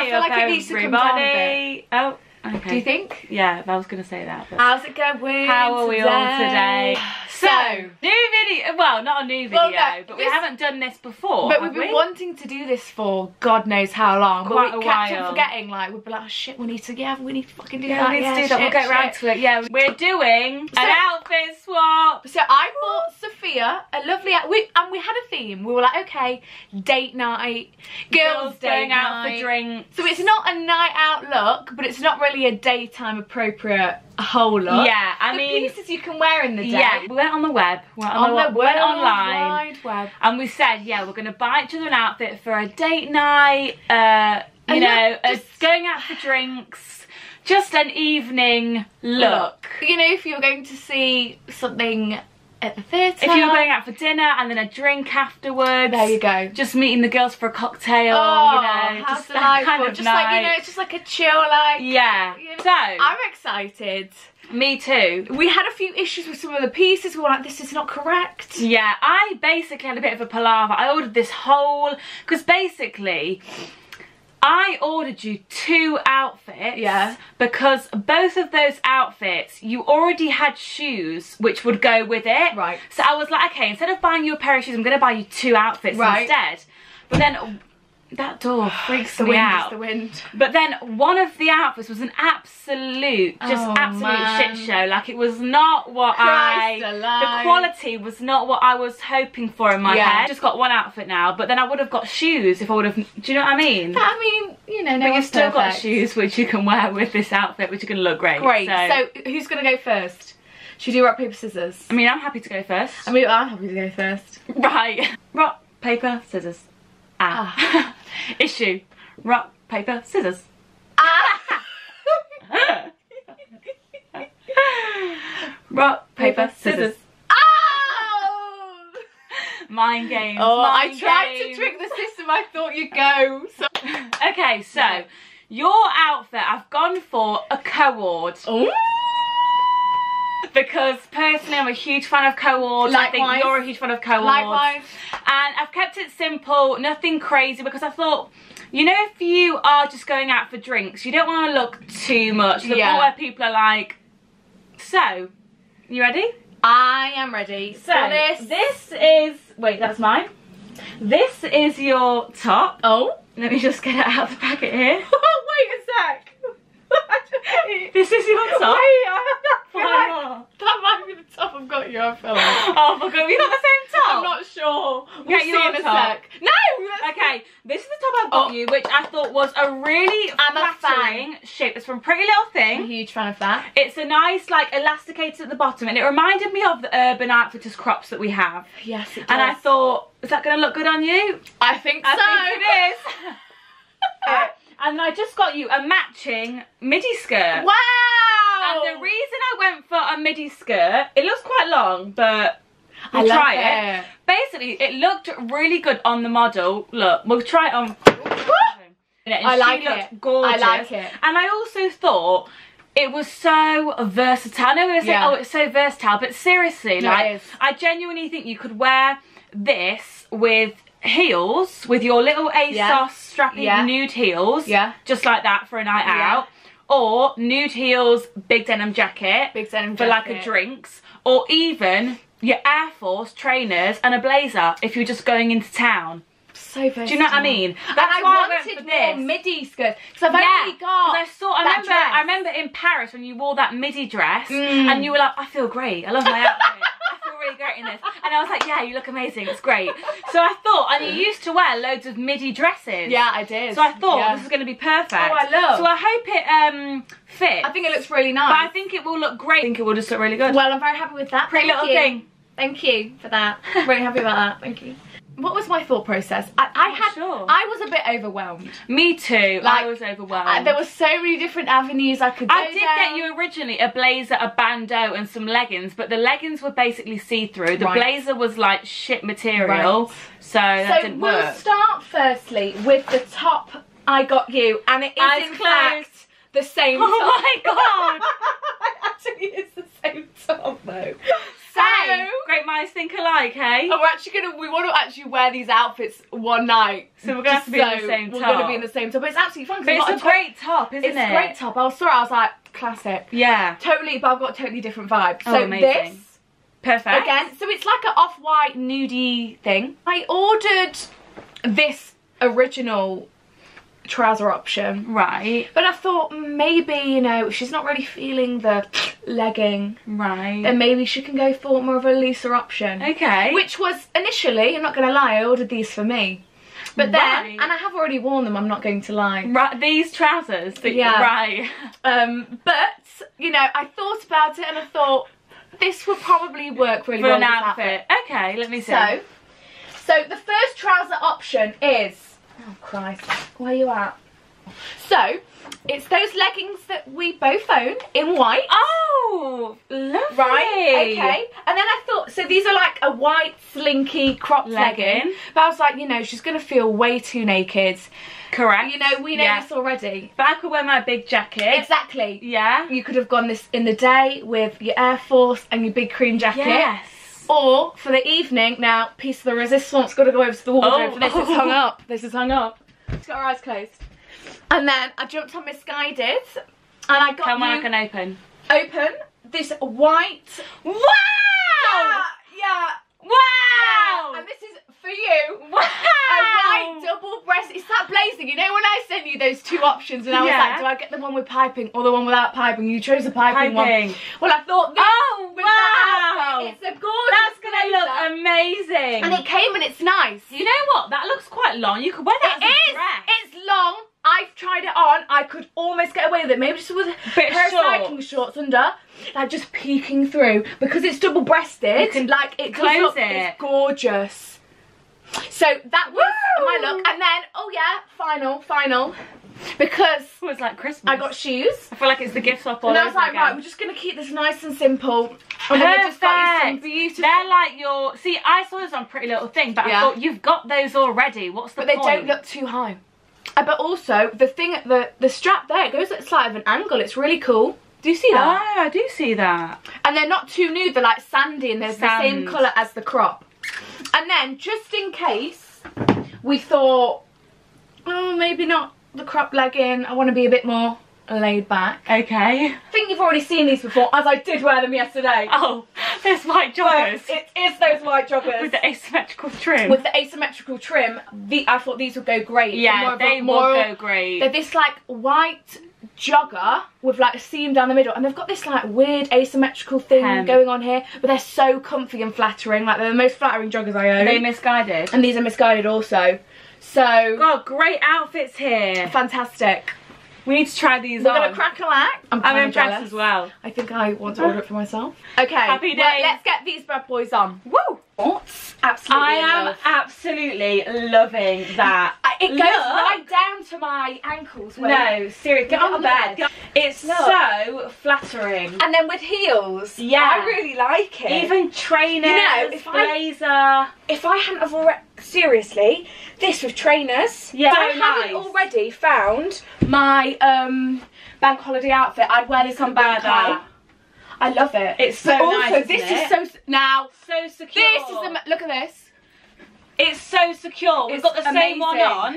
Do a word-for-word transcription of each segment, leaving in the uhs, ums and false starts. I feel like it needs to come down a bit. Oh, okay. Do you think? Yeah, I was going to say that. But how's it going? How are we today? all today? So, new video. Well, not a new video, well, no, but this, we haven't done this before. But we've been we? wanting to do this for God knows how long. Quite but we a kept while. forgetting. Like we'd be like, oh, shit, we need to. Yeah, we need to fucking do yeah, that. We need yeah, to do shit, that. We'll get around to it. Yeah, we're doing so, an outfit swap. So I bought Sophia a lovely. We and we had a theme. We were like, okay, date night, girls, girls day going out for drinks. So it's not a night out look, but it's not really a daytime appropriate whole lot. Yeah, I the mean pieces you can wear in the day. Yeah, we went on the web, went on, on the, the web, went online, wide web, and we said, yeah, we're gonna buy each other an outfit for a date night. Uh, you and know, look, just, a, going out for drinks, just an evening look. look. You know, if you're going to see something at the theatre. If you were going out for dinner and then a drink afterwards. There you go. Just meeting the girls for a cocktail, oh, you know. Just that kind of just night. Like, you know, it's just like a chill, like. Yeah. You know, so. I'm excited. Me too. We had a few issues with some of the pieces. We were like, this is not correct. Yeah, I basically had a bit of a palaver. I ordered this whole, because basically, I ordered you two outfits, yeah, because both of those outfits, you already had shoes which would go with it. Right. So I was like, okay, instead of buying you a pair of shoes, I'm going to buy you two outfits right. instead. But then that door freaks the me wind out. Is the wind. But then one of the outfits was an absolute, just oh, absolute man. shit show. Like it was not what Christ I, alive. the quality was not what I was hoping for in my yeah. head. Just got one outfit now, but then I would have got shoes if I would have. Do you know what I mean? But, I mean, you know, no but you've still perfect. got shoes which you can wear with this outfit, which are gonna look great. Great. So, so who's gonna go first? Should we do rock paper scissors? I mean, I'm happy to go first. I mean, I'm happy to go first. Right. Rock paper scissors. Ah. ah. Issue. Rock, paper, scissors. Ah! Rock, paper, scissors. Oh! Mind games. Oh, mind I tried games. to trick the system. I thought you'd go. So okay, so no. your outfit, I've gone for a co-ord. Ooh! Because personally, I'm a huge fan of co-ord. I think you're a huge fan of co-ord. Likewise. And I've kept it simple, nothing crazy, because I thought, you know, if you are just going out for drinks, you don't want to look too much. Look yeah. where people are like. So, you ready? I am ready. So this, this is. Wait, that's mine. This is your top. Oh, let me just get it out of the packet here. Oh, wait a sec. This is your top. Wait, I feel like that might be the top I've got you. I feel like. Oh my god, we got the same top. I'm not sure. We'll yeah, see in a top. sec. No. Okay, see. This is the top I've got oh. you, which I thought was a really I'm flattering a shape. It's from Pretty Little Thing. I'm a huge fan of that. It's a nice, like, elasticated at the bottom, and it reminded me of the Urban Outfitters crops that we have. Yes, it does. And I thought, is that going to look good on you? I think I so. I think it is. uh, And I just got you a matching midi skirt. Wow! And the reason I went for a midi skirt, it looks quite long, but we'll I love try it. it. Basically, it looked really good on the model. Look, we'll try it on. And I like she looked it. Gorgeous. I like it. And I also thought it was so versatile. I know we were saying, yeah. oh, it's so versatile, but seriously, no, like, I genuinely think you could wear this with heels, with your little ASOS yeah. strappy yeah. nude heels, yeah, just like that for a night yeah. out, or nude heels, big denim jacket, big denim for jacket. like a drinks, or even your Air Force trainers and a blazer if you're just going into town. So versatile. Do you know what I mean? That's and why I wanted I went for more midi skirts because I've yeah, only got. I saw. I remember. Dress. I remember in Paris when you wore that midi dress mm. and you were like, "I feel great. I love my outfit." Really great in this, and I was like, yeah, you look amazing, it's great. So I thought, and you used to wear loads of midi dresses. Yeah, I did. So I thought yeah. this is going to be perfect. Oh, I love. So I hope it um fits. I think it looks really nice, but I think it will look great. I think it will just look really good. Well, I'm very happy with that. Pretty Little Thing. Thank you for that. I'm really happy about that. Thank you. What was my thought process? I, I had, sure. I was a bit overwhelmed. Me too. Like, I was overwhelmed. I, there were so many different avenues I could go I did down. get you originally a blazer, a bandeau, and some leggings, but the leggings were basically see-through. The right. blazer was like shit material, right. so that so didn't we'll work. So we'll start firstly with the top I got you, and it is Eyes in closed. fact the same. Oh top. my god! Actually, it's the same top though. So Same. Great minds think alike, hey? Oh, we're actually gonna, we want to actually wear these outfits one night. So we're gonna to be so in the same top. We're gonna be in the same top. But it's absolutely fun. But it's a, a great top, isn't it's it? It's a great top. I saw it, I was like, classic. Yeah. Totally, but I've got a totally different vibe. So oh, amazing. This. Perfect. Again, so it's like an off-white nudie thing. I ordered this original trouser option, right, but I thought maybe, you know, if she's not really feeling the legging, right, then maybe she can go for more of a looser option. Okay, which was initially, I'm not gonna lie, I ordered these for me, but right. then, and I have already worn them, I'm not going to lie, right, these trousers, the, yeah, right, um but you know, I thought about it and I thought this would probably work really for well an outfit. outfit okay let me see. So so the first trouser option is, oh Christ, where you at? So, it's those leggings that we both own in white. Oh, lovely. Right, okay. And then I thought, so these are like a white, slinky, cropped legging. legging. But I was like, you know, she's going to feel way too naked. Correct. You know, we know yeah. this already. But I could wear my big jacket. Exactly. Yeah. You could have gone this in the day with your Air Force and your big cream jacket. Yes. Or for the evening, now, piece of the resistance, got to go over to the wardrobe. Oh, for this oh. is hung up. This is hung up. She's got her eyes closed. And then I jumped on Missguided, and I got Come on, I can open. Open this white. Wow! Yeah, yeah. Wow! Yeah. And this is for you. Wow! A white double breast. It's that blazing. You know when I sent you those two options, and I was yeah. like, do I get the one with piping or the one without piping? You chose the piping, piping. one. Well, I thought this oh, with wow. that outfit, it's a gorgeous. That's They look amazing, and it came and it's nice. You know what? That looks quite long. You could wear that it as a is. dress. It's long. I've tried it on. I could almost get away with it. Maybe just with a pair of cycling shorts under, like just peeking through, because it's double-breasted. You can like it close it. It's gorgeous. So that was Woo! my look, and then oh yeah, final, final. Because it was like Christmas. I got shoes. I feel like it's the gift shop all over again. And I was like, right, we're just going to keep this nice and simple. And we've just got you some beautiful... They're like your... See, I saw those on Pretty Little Thing, but yeah. I thought, you've got those already. What's the but point? But they don't look too high. Uh, but also, the thing, the, the strap there, it goes at slight of an angle. It's really cool. Do you see that? Oh, I do see that. And they're not too nude. They're like sandy, and they're Sand. the same colour as the crop. And then, just in case, we thought, oh, maybe not... the crop legging, I want to be a bit more laid back. Okay. I think you've already seen these before, as I did wear them yesterday. Oh, those white joggers. It is those white joggers. With the asymmetrical trim. With the asymmetrical trim, the, I thought these would go great. Yeah, more they more, will go great. They're this like white jogger with like a seam down the middle, and they've got this like weird asymmetrical thing um, going on here, but they're so comfy and flattering. Like they're the most flattering joggers I own. Are they Missguided? And these are Missguided also. So, God, great outfits here. Fantastic. We need to try these We're on. We're going to crack a lack. I'm, I'm impressed as well. I think I want to order it for myself. Okay. Happy day. Well, let's get these bad boys on. Woo! What? Absolutely. I am love. absolutely loving that. It goes Look. right down to my ankles. No, seriously. Get, get on the bed. bed. It's Look. so flattering. And then with heels. Yeah. I really like it. Even trainers, you know, if blazer. I, if I hadn't have already... Seriously, this with trainers. Yeah, if I nice. haven't already found my um, bank holiday outfit, I'd wear this on bank holiday. I love it. It's so but nice. Also, this it? is so now so secure. This is the look at this. It's so secure. We've it's got the amazing. same one on.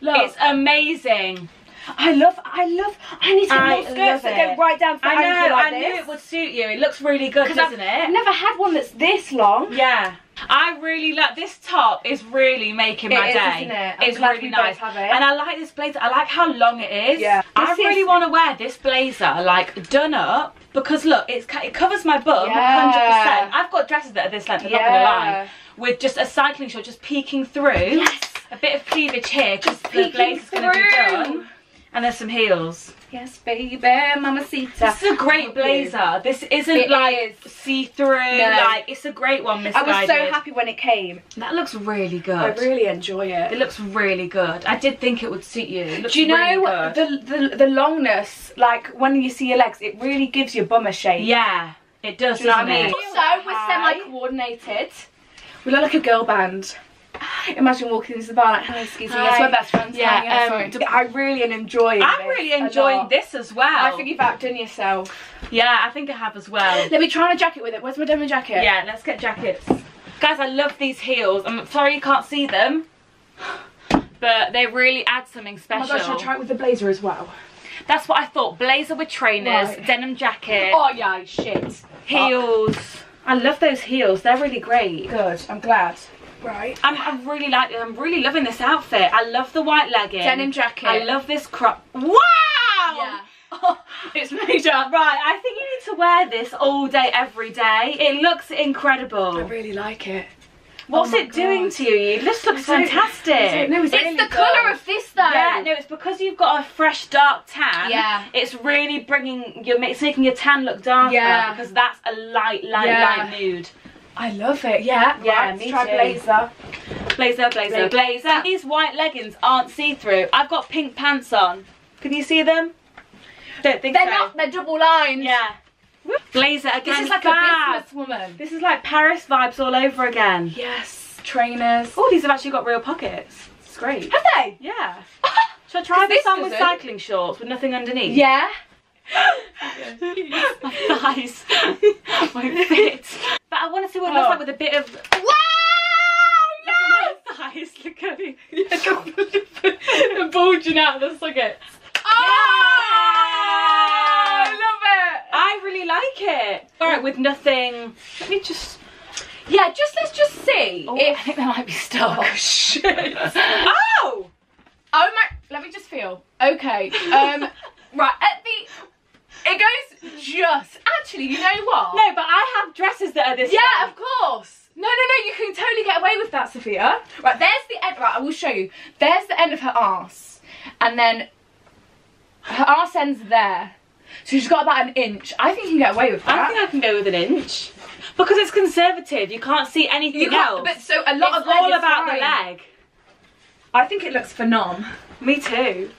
Look, it's amazing. I love. I love. I need some more skirts that go right down to the I know. ankle like I this. knew it would suit you. It looks really good, doesn't I've, it? I've never had one that's this long. Yeah. I really like this top. Is really making my it is, day. Isn't it? It's really nice. It. And I like this blazer. I like how long it is. Yeah. I this really is... want to wear this blazer like done up, because look, it's it covers my bum yeah. one hundred percent. I've got dresses that are this length. I'm yeah. not gonna lie. With just a cycling short, just peeking through. Yes. A bit of cleavage here. Just the blazer's through. gonna be done. And there's some heels. Yes, baby, mamacita. This is a great blazer. This isn't it like is. see-through. No. Like it's a great one, Miss. I was so happy when it came. That looks really good. I really enjoy it. It looks really good. I did think it would suit you. It looks Do you know really the, the the longness? Like when you see your legs, it really gives your bum a shape. Yeah, it does. Do you know what I mean? Also, we're semi-coordinated. We look like a girl band. imagine walking into the bar like, hello, excuse me, that's my best friend's. Yeah, um, I really am enjoying I'm this really enjoying this as well. I think you've outdone yourself. Yeah, I think I have as well. Let me try on a jacket with it. Where's my denim jacket? Yeah, let's get jackets. Guys, I love these heels. I'm sorry you can't see them, but they really add something special. Oh my gosh, I'll try it with the blazer as well. That's what I thought. Blazer with trainers, right. Denim jacket. Oh yeah, shit. Heels. Fuck. I love those heels. They're really great. Good. I'm glad. Right. I'm, I really like them. I'm really loving this outfit. I love the white legging. Denim jacket. I love this crop. Wow! Yeah. Oh, it's major. Right, I think you need to wear this all day, every day. It looks incredible. I really like it. What's oh it God. doing to you? It just looks fantastic. It, no, it's it's really the colour of this though. Yeah, no, it's because you've got a fresh dark tan. Yeah. It's really bringing, you're making your tan look darker. Yeah. Because that's a light, light, yeah. light nude. I love it. Yeah. Yeah. Right, me try too. blazer. Blazer, blazer, blazer. These white leggings aren't see-through. I've got pink pants on. Can you see them? Don't think they're so. not. They're double lined. Yeah. Blazer again. This is like fab. a business woman. This is like Paris vibes all over again. Yes. Trainers. Oh, these have actually got real pockets. It's great. Have they? Yeah. Should I try this on with cycling shorts with nothing underneath? Yeah. My thighs won't fit. But I want to see what it looks oh. like with a bit of. Wow! Yes! Look at my thighs. Look at me. They're bulging out of the sockets. Oh! Yeah! I love it. I really like it. All right, with nothing. Let me just. Yeah, just let's just see. Oh, if... I think there might be stuck. Oh shit! oh! Oh my! Let me just feel. Okay. Um. Right at the. It goes just. Actually, you know what? No, but I have dresses that are this. Yeah, way. of course. No, no, no. You can totally get away with that, Sophia. Right. There's the end. Right. I will show you. There's the end of her arse, and then. Her arse ends there, so she's got about an inch. I think you can get away with that. I think I can go with an inch because it's conservative. You can't see anything you can't, else. But so a lot it's of leg all is about fine. the leg. I think it looks phenomenal. Me too.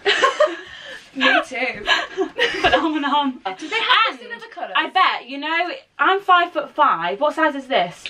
Me too. Phenomenal. Do they have and this in other colours? I bet. You know, I'm five foot five. What size is this?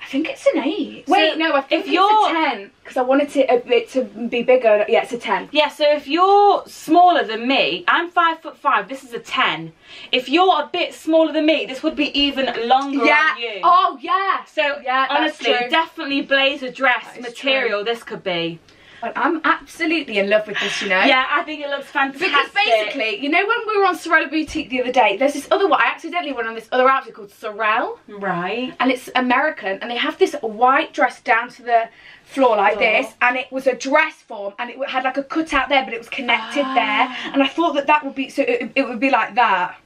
I think it's an eight. Wait, so no, I think if it's you're, a ten. Because I wanted it, a, it to be bigger. Yeah, it's a ten. Yeah, so if you're smaller than me, I'm five foot five. This is a ten. If you're a bit smaller than me, this would be even longer yeah. on you. Oh yeah. So yeah, honestly, definitely blazer dress material. True. This could be. Well, I'm absolutely in love with this, you know. Yeah, I think it looks fantastic. Because basically, you know, when we were on Sorelle Boutique the other day, there's this other one. I accidentally went on this other outfit called Sorelle. Right. And it's American, and they have this white dress down to the floor like oh. this, and it was a dress form, and it had like a cutout there, but it was connected ah. there, and I thought that that would be so it, it would be like that.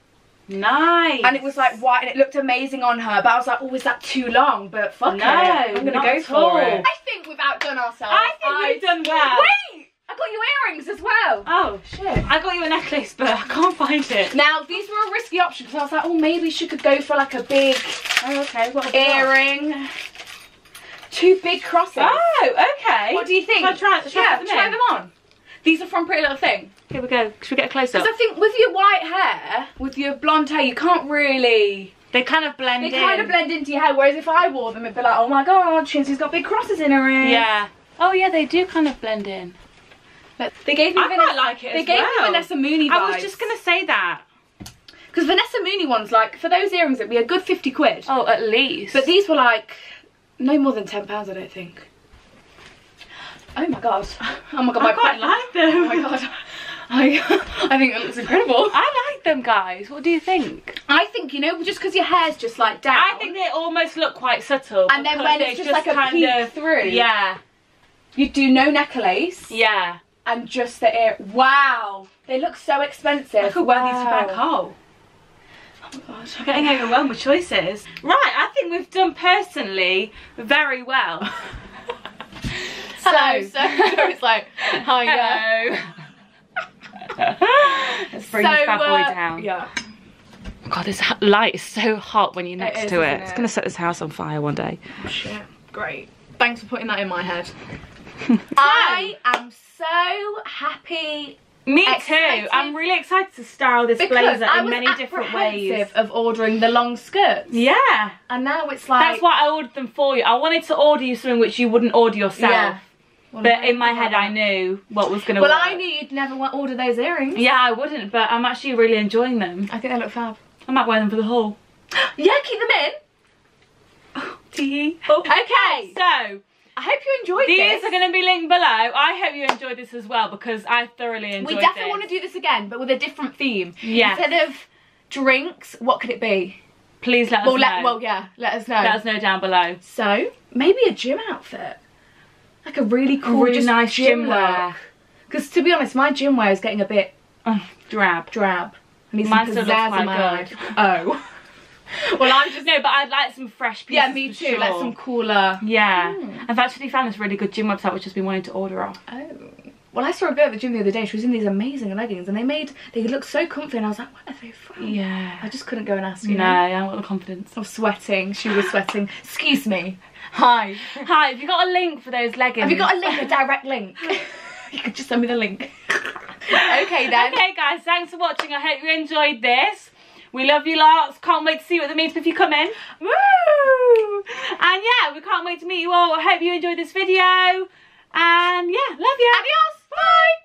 Nice. And it was like white, and it looked amazing on her, but I was like, oh, is that too long? But fuck no, it. I'm going to go for it. I think we've outdone ourselves. I think I... we've done well. Wait! I got you earrings as well. Oh, shit. I got you a necklace, but I can't find it. Now, these were a risky option, because I was like, oh, maybe she could go for like a big oh, okay. what earring. Got? Two big crosses. Oh, okay. What do you think? Shall I try, shall yeah, I try them, them on. These are from Pretty Little Thing. Here we go. Should we get a close up? Because I think with your white hair, with your blonde hair, you can't really. They kind of blend they in. They kind of blend into your hair. Whereas if I wore them, it'd be like, oh my god, Chinsy's got big crosses in her ears. Yeah. Oh yeah, they do kind of blend in. But they gave me. I Vanessa, quite like it. They as gave well. me Vanessa Mooney vibes. I was just gonna say that. Because Vanessa Mooney ones, like for those earrings, it'd be a good fifty quid. Oh, at least. But these were like no more than ten pounds, I don't think. Oh my god. Oh my god, I my quite like them. Oh my god. I, I think it looks incredible. I like them, guys. What do you think? I think, you know, just because your hair's just like down. I think they almost look quite subtle. And then when it's just, just like a peek of, through. Yeah. You do no necklace. Yeah. And just the ear. Wow. They look so expensive. I could wear wow. these for Bank Hole. Oh my gosh, I'm getting overwhelmed with choices. Right, I think we've done personally very well. So, so, so it's like, hi, yo. Let's bring so, this bad boy uh, down. Yeah. God, this light is so hot when you're next it is, to it. It's it? going to set this house on fire one day. Oh, shit. Great. Thanks for putting that in my head. I am so happy Me excited. too. I'm really excited to style this because blazer I was in many different ways. Of ordering the long skirts. Yeah. And now it's like, that's why I ordered them for you. I wanted to order you something which you wouldn't order yourself. Yeah. Well, but in my head, I knew what was going to well, work. Well, I knew you'd never order those earrings. Yeah, I wouldn't, but I'm actually really enjoying them. I think they look fab. I might wear them for the haul. Yeah, keep them in. Oh, tee. Oh. Okay, so I hope you enjoyed These this. These are going to be linked below. I hope you enjoyed this as well, because I thoroughly enjoyed it. We definitely this. want to do this again, but with a different theme. Yeah. Instead of drinks, what could it be? Please let us well, know. Let, well, yeah, let us know. Let us know down below. So, maybe a gym outfit. Like a really cool, really nice gym, gym wear. Because to be honest, my gym wear is getting a bit uh, drab. Drab. I need Mine some pizzazz in my good. Oh. Well, I'm just no, but I'd like some fresh pieces. Yeah, me too. Sure. Like some cooler. Yeah. Mm. I've actually found this really good gym website, which I've been wanting to order off. Oh. Well, I saw a girl at the gym the other day. She was in these amazing leggings, and they made they look so comfy. And I was like, "What are they from?" Yeah. I just couldn't go and ask you. No, I haven't got the confidence. I was sweating. She was sweating. Excuse me. Hi. Hi. Have you got a link for those leggings? Have you got a link? A direct link? You could just send me the link. Okay then. Okay guys, thanks for watching. I hope you enjoyed this. We love you lots. Can't wait to see what that means if you come in. Woo! And yeah, we can't wait to meet you all. I hope you enjoyed this video. And yeah, love you. Adios. Bye.